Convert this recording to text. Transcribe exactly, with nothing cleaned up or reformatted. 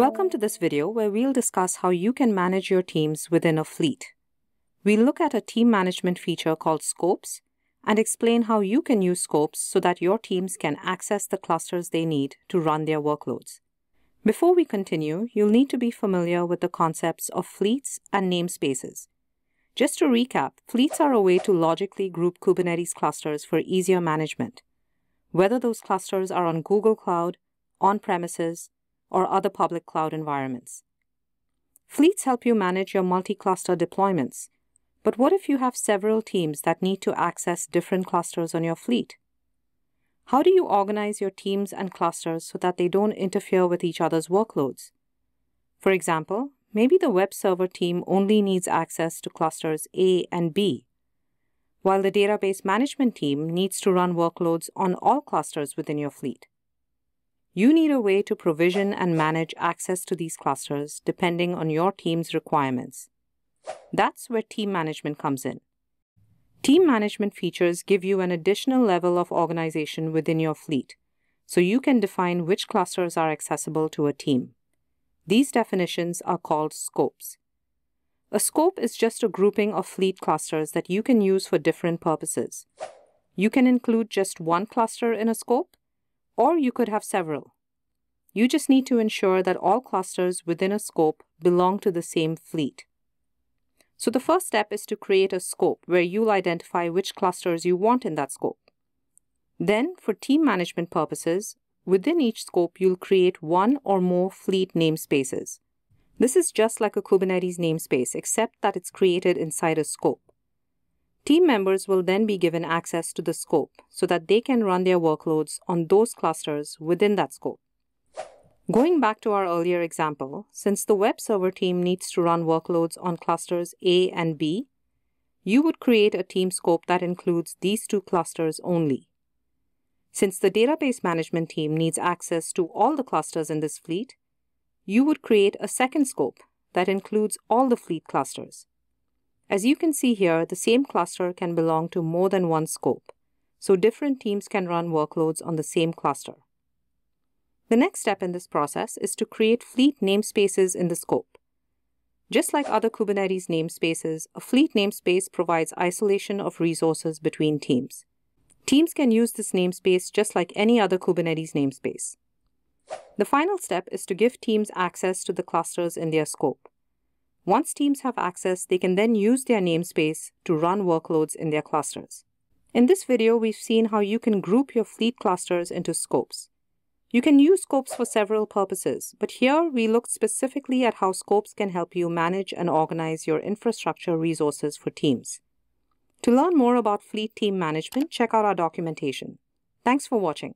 Welcome to this video where we'll discuss how you can manage your teams within a fleet. We'll look at a team management feature called Scopes and explain how you can use Scopes so that your teams can access the clusters they need to run their workloads. Before we continue, you'll need to be familiar with the concepts of fleets and namespaces. Just to recap, fleets are a way to logically group Kubernetes clusters for easier management, whether those clusters are on Google Cloud, on-premises, or other public cloud environments. Fleets help you manage your multi-cluster deployments, but what if you have several teams that need to access different clusters on your fleet? How do you organize your teams and clusters so that they don't interfere with each other's workloads? For example, maybe the web server team only needs access to clusters A and B, while the database management team needs to run workloads on all clusters within your fleet. You need a way to provision and manage access to these clusters depending on your team's requirements. That's where team management comes in. Team management features give you an additional level of organization within your fleet, so you can define which clusters are accessible to a team. These definitions are called scopes. A scope is just a grouping of fleet clusters that you can use for different purposes. You can include just one cluster in a scope, or you could have several. You just need to ensure that all clusters within a scope belong to the same fleet. So the first step is to create a scope where you'll identify which clusters you want in that scope. Then, for team management purposes, within each scope you'll create one or more fleet namespaces. This is just like a Kubernetes namespace, except that it's created inside a scope. Team members will then be given access to the scope so that they can run their workloads on those clusters within that scope. Going back to our earlier example, since the web server team needs to run workloads on clusters A and B, you would create a team scope that includes these two clusters only. Since the database management team needs access to all the clusters in this fleet, you would create a second scope that includes all the fleet clusters. As you can see here, the same cluster can belong to more than one scope, so different teams can run workloads on the same cluster. The next step in this process is to create fleet namespaces in the scope. Just like other Kubernetes namespaces, a fleet namespace provides isolation of resources between teams. Teams can use this namespace just like any other Kubernetes namespace. The final step is to give teams access to the clusters in their scope. Once teams have access, they can then use their namespace to run workloads in their clusters. In this video, we've seen how you can group your fleet clusters into scopes. You can use scopes for several purposes, but here we looked specifically at how scopes can help you manage and organize your infrastructure resources for teams. To learn more about fleet team management, check out our documentation. Thanks for watching.